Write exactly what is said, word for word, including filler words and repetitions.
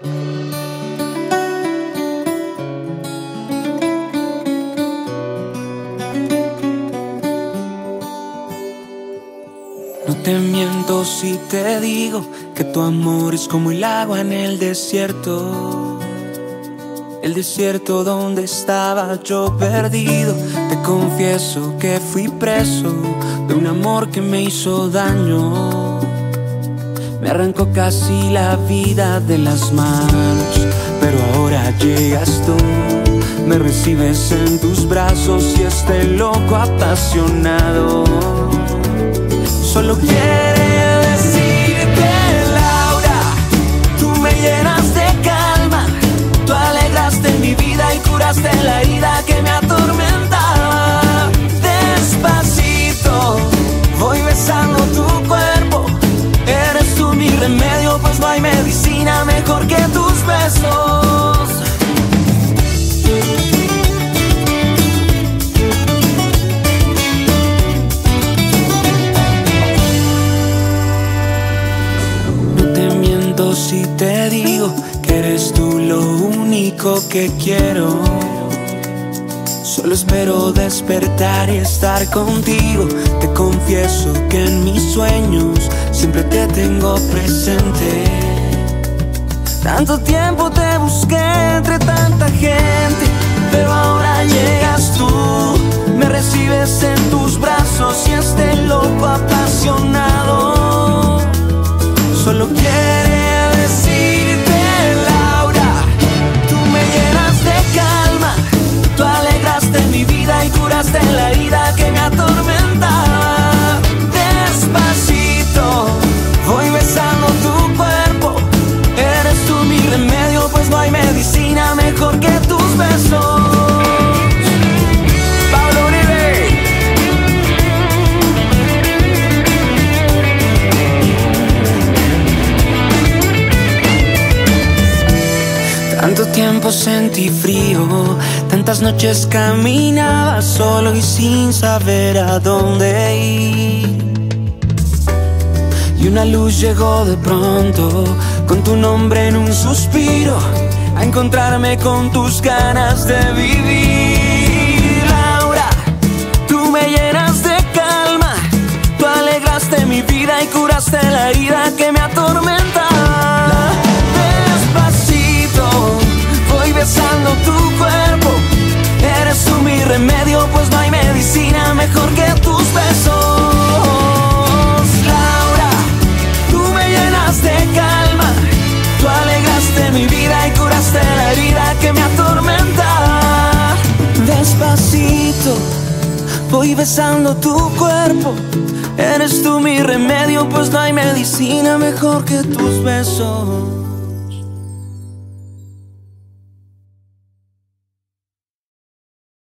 No te miento si te digo que tu amor es como el agua en el desierto, el desierto donde estaba yo perdido. Te confieso que fui preso de un amor que me hizo daño. Me arrancó casi la vida de las manos, pero ahora llegas tú, me recibes en tus brazos y este loco apasionado solo quiere decirte, Laura, tú me llenas de calma, tú alegraste mi vida y curaste la herida que me atormentaba. Despacito voy besando tu cuerpo, eres tú mi remedio, pues no hay medicina mejor que tus besos. No te miento si te digo que eres tú lo único que quiero. Solo espero despertar y estar contigo. Te confieso que en mis sueños siempre te tengo presente. Tanto tiempo te busqué entre tanta gente, pero ahora llegas tú, me recibes en tus brazos y este loco apasionado solo quiere decirte, Laura, tú me llenas de calma, tú alegraste mi vida y curaste la herida que me atormentaba. Despacito voy besando tu cuerpo, eres tú mi remedio, pues no hay medicina mejor que tus besos. Tanto tiempo sentí frío, tantas noches caminaba solo y sin saber a dónde ir. Y una luz llegó de pronto, con tu nombre en un suspiro, a encontrarme con tus ganas de vivir. Laura, tú me llenas de calma, tú alegraste mi vida y curaste la herida que me atormentaba. Voy besando tu cuerpo, eres tú mi remedio, pues no hay medicina mejor que tus besos. Laura, tú me llenas de calma, tú alegraste mi vida y curaste la herida que me atormentaba. Despacito voy besando tu cuerpo, eres tú mi remedio, pues no hay medicina mejor que tus besos.